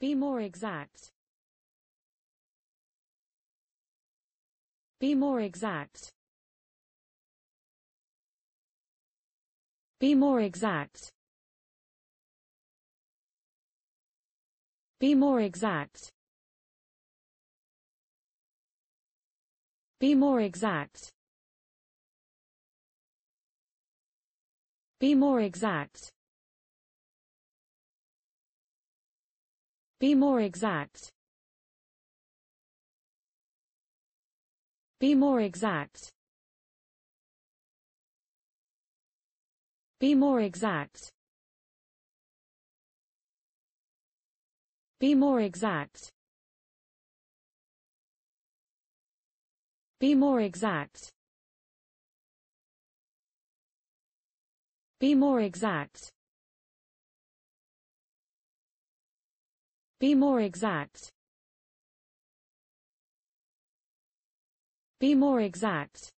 Be more exact. Be more exact. Be more exact. Be more exact. Be more exact. Be more exact. Be more exact. Be more exact. Be more exact. Be more exact. Be more exact. Be more exact. Be more exact. Be more exact.